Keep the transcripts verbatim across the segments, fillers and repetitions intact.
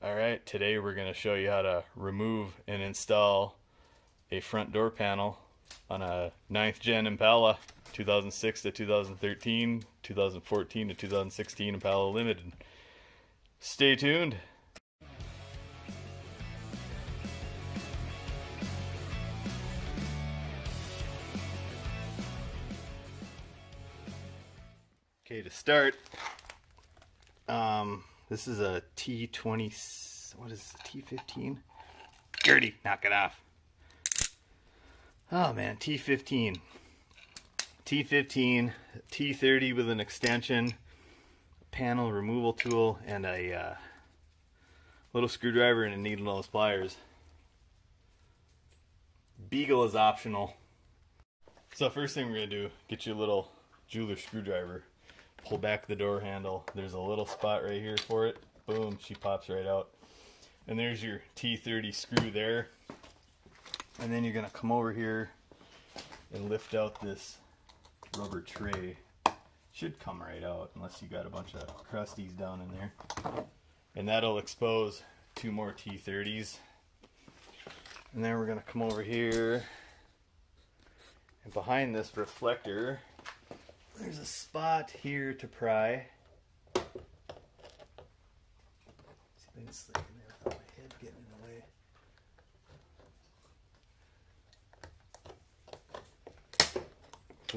Alright, today we're going to show you how to remove and install a front door panel on a ninth gen Impala, two thousand six to two thousand thirteen, two thousand fourteen to two thousand sixteen Impala Limited. Stay tuned! Okay, to start, um... this is a T twenty, what is it, T fifteen? Gertie, knock it off. Oh man, T fifteen. T fifteen, T thirty with an extension, panel removal tool, and a uh, little screwdriver and a needle nose pliers. Beagle is optional. So first thing we're going to do, get your little jeweler screwdriver. Pull back the door handle. There's a little spot right here for it. Boom, she pops right out. And there's your T thirty screw there. And then you're gonna come over here and lift out this rubber tray. Should come right out unless you got a bunch of crusties down in there. And that'll expose two more T thirties. And then we're gonna come over here, and behind this reflector there's a spot here to pry. See if I can slip in there without my head getting in the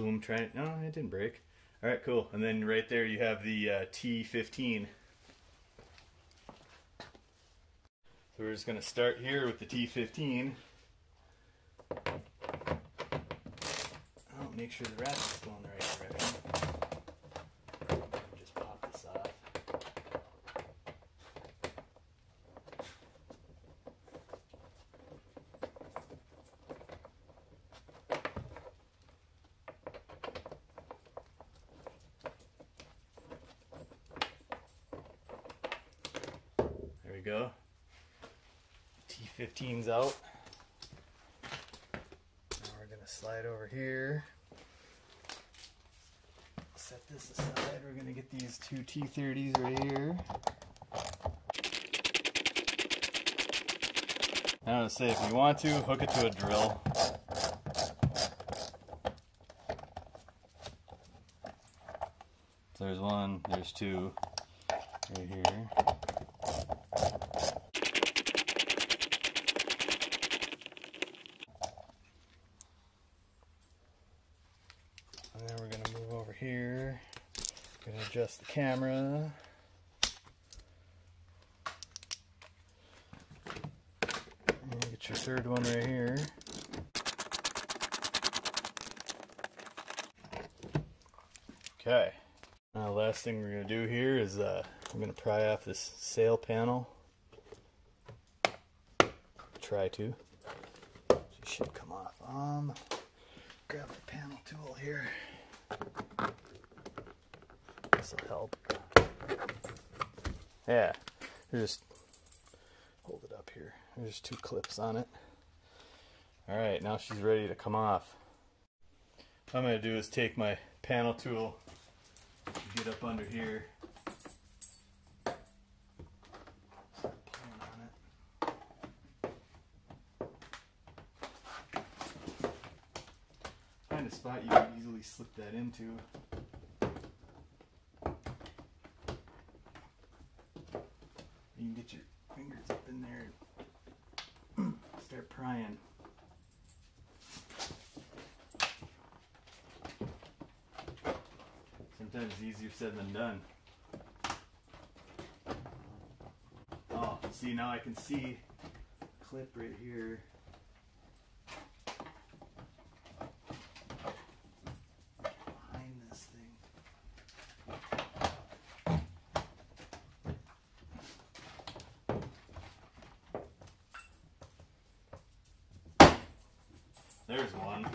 way. Boom, try it. No, it didn't break. Alright, cool. And then right there you have the uh, T fifteen. So we're just going to start here with the T fifteen. Make sure the ratchet is going in the right direction. Just pop this off. There we go. T fifteen's out. Now we're going to slide over here. Set this aside. We're going to get these two T thirties right here. I'm going to say, if you want to, hook it to a drill. So there's one, there's two right here. And then we're going to move over here, going to adjust the camera. And get your third one right here. Okay. Now the last thing we're going to do here is uh, I'm going to pry off this sail panel. Try to. It should come off. Um... Grab the panel tool here. This will help. Yeah, just hold it up here. There's two clips on it. All right, now she's ready to come off. What I'm going to do is take my panel tool, get up under here. Spot you can easily slip that into. You can get your fingers up in there and start prying. Sometimes it's easier said than done. Oh, see, now I can see a clip right here. There's one.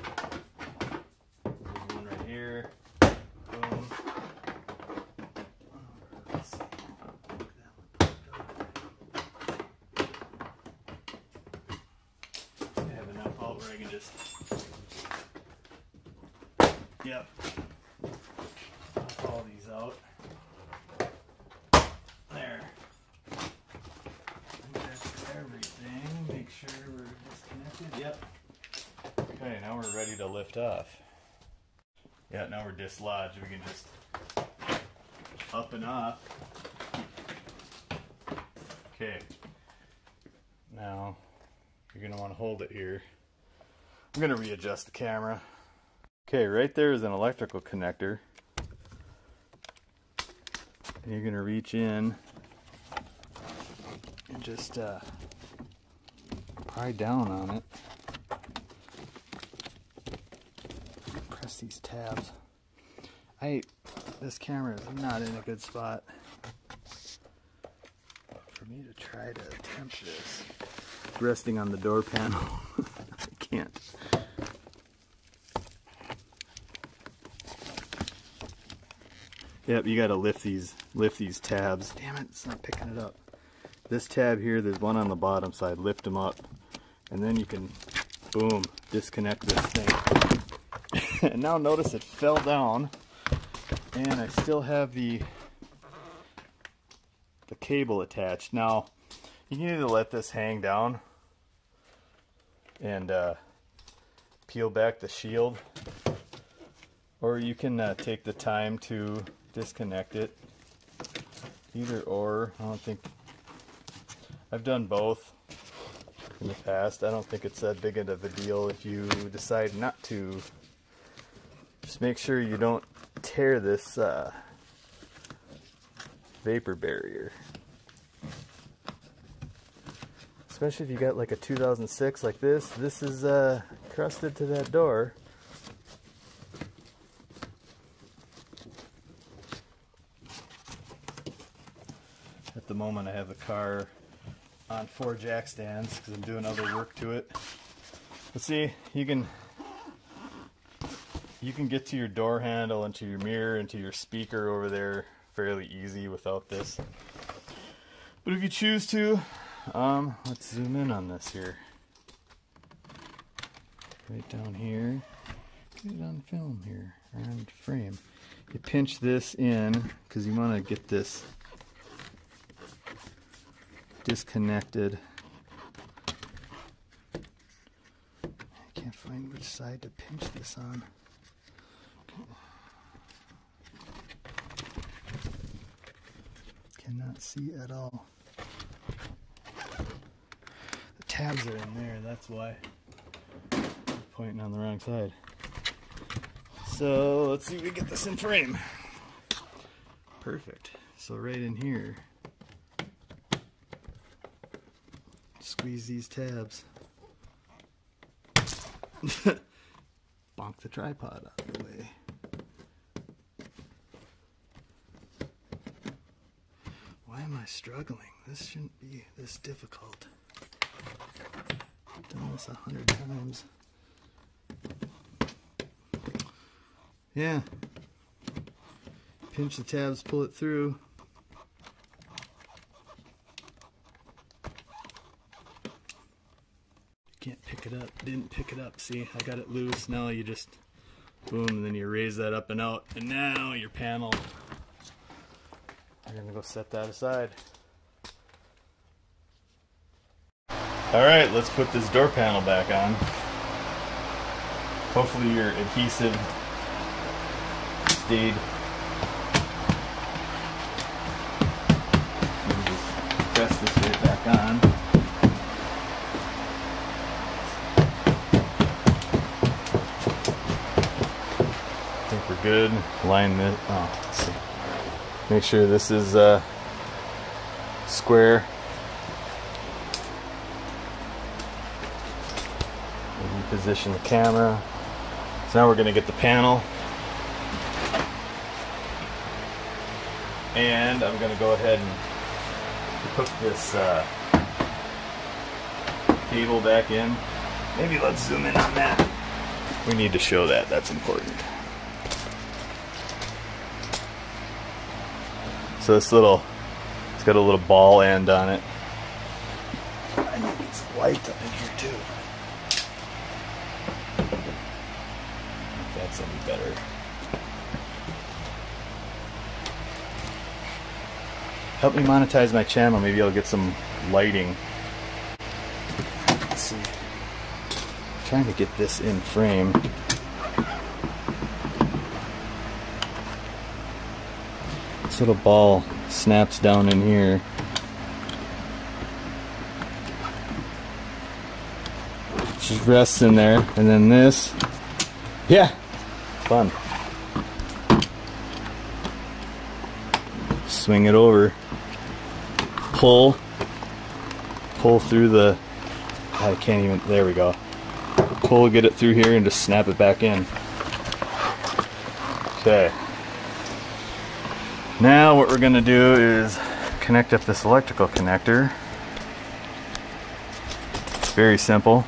There's one right here. Boom. Let's see. I have enough out where I can just. Yep. Pop all these out. There. now we're ready to lift off. Yeah, now we're dislodged. We can just up and off. Okay. Now you're going to want to hold it here. I'm going to readjust the camera. Okay, right there is an electrical connector. And you're going to reach in and just uh, pry down on it. Press these tabs. I this camera is not in a good spot for me to try to attempt this. Resting on the door panel. I can't. Yep, you gotta lift these lift these tabs. Damn it, it's not picking it up. This tab here, there's one on the bottom side, lift them up, and then you can, boom, disconnect this thing. And now notice it fell down, and I still have the the cable attached. Now you can either let this hang down and uh, peel back the shield, or you can uh, take the time to disconnect it. Either or, I don't think. I've done both in the past. I don't think it's that big of a deal if you decide not to. Just make sure you don't tear this uh, vapor barrier. Especially if you got like a two thousand six like this. This is uh, crusted to that door. At the moment I have the car on four jack stands because I'm doing other work to it. But see, you can... You can get to your door handle and to your mirror and to your speaker over there fairly easy without this. But if you choose to, um, let's zoom in on this here. Right down here. Get it on film here, or on frame. You pinch this in because you want to get this disconnected. I can't find which side to pinch this on. Cannot see at all. The tabs are in there, that's why. Pointing on the wrong side. So let's see if we get this in frame. Perfect. So right in here. Squeeze these tabs. Bonk the tripod out of the way. Why am I struggling? This shouldn't be this difficult. I've done this a hundred times. Yeah. Pinch the tabs, pull it through. Can't pick it up. Didn't pick it up. See, I got it loose. Now you just boom, and then you raise that up and out, and now your panel. I'm gonna go set that aside. All right, let's put this door panel back on. Hopefully your adhesive stayed. Just press this right back on. Good. Line this. Oh, let's see. Make sure this is uh, square. Reposition the camera. So now we're going to get the panel, and I'm going to go ahead and hook this uh, cable back in. Maybe let's zoom in on that. We need to show that. That's important. So this little, it's got a little ball end on it. I need to get some light up in here too. That's gonna be better. Help me monetize my channel. Maybe I'll get some lighting. Let's see. trying to get this in frame. This little ball snaps down in here. Just rests in there, and then this, yeah, fun. Swing it over, pull, pull through the, I can't even, there we go. Pull, get it through here, and just snap it back in. Okay. Now what we're gonna do is connect up this electrical connector. Very simple.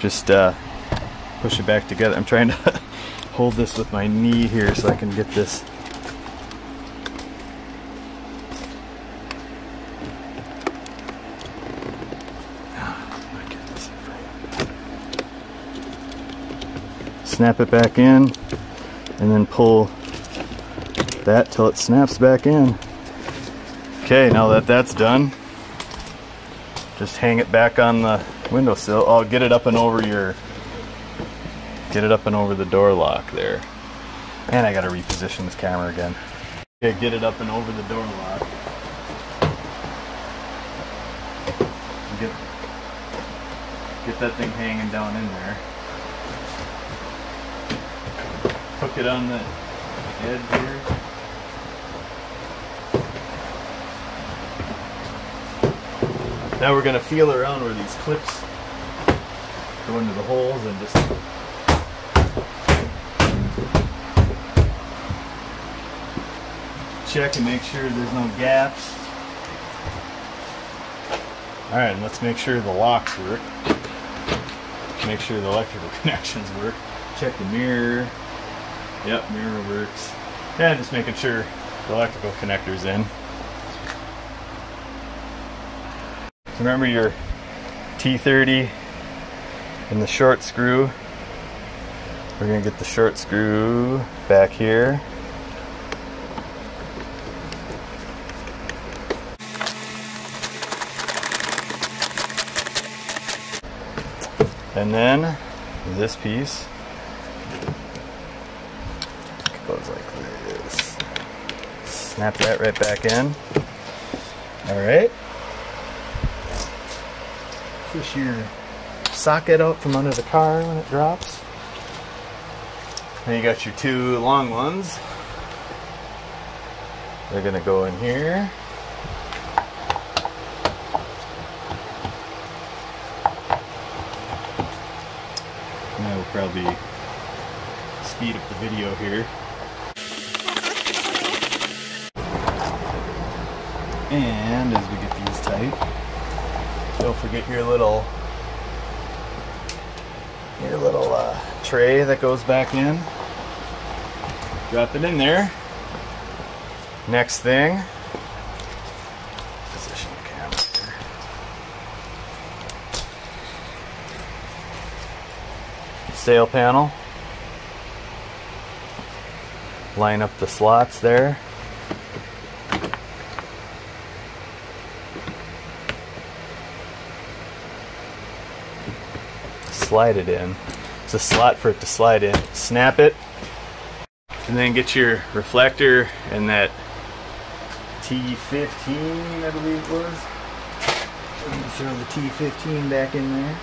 Just uh, push it back together. I'm trying to hold this with my knee here so I can get this. Snap it back in, and then pull that till it snaps back in. Okay, now that that's done, just hang it back on the windowsill. I'll get it up and over your, get it up and over the door lock there. And I gotta reposition this camera again. Okay, get it up and over the door lock. Get, get that thing hanging down in there. Hook it on the edge here. Now we're going to feel around where these clips go into the holes and just check and make sure there's no gaps. Alright, let's make sure the locks work. Make sure the electrical connections work. Check the mirror. Yep, mirror works. Yeah, just making sure the electrical connector's in. Remember your T thirty and the short screw. We're going to get the short screw back here. And then this piece goes like this. Snap that right back in. All right. Push your socket out from under the car when it drops. Then you got your two long ones. They're gonna go in here. And I will probably speed up the video here. And as we get these tight, don't forget your little your little uh, tray that goes back in. Drop it in there. Next thing, position the camera here. Sail panel. Line up the slots there. Slide it in. It's a slot for it to slide in. Snap it, and then get your reflector and that T fifteen, I believe it was. Let me throw the T fifteen back in there.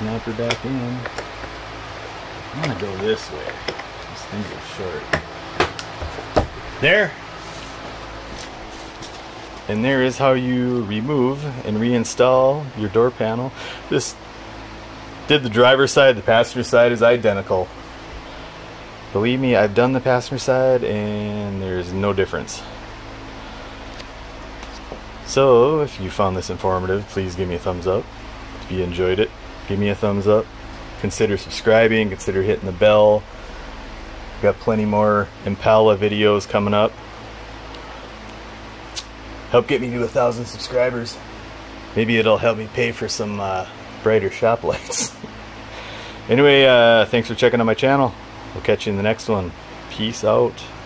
Snap her back in. I'm gonna go this way. This thing is short. There! And there is how you remove and reinstall your door panel. This did the driver's side, the passenger side is identical. Believe me, I've done the passenger side and there's no difference. So, if you found this informative, please give me a thumbs up. If you enjoyed it, give me a thumbs up. Consider subscribing, consider hitting the bell. We've got plenty more Impala videos coming up. help get me to a thousand subscribers. Maybe it'll help me pay for some uh, brighter shop lights. Anyway, uh, thanks for checking out my channel. We'll catch you in the next one. Peace out.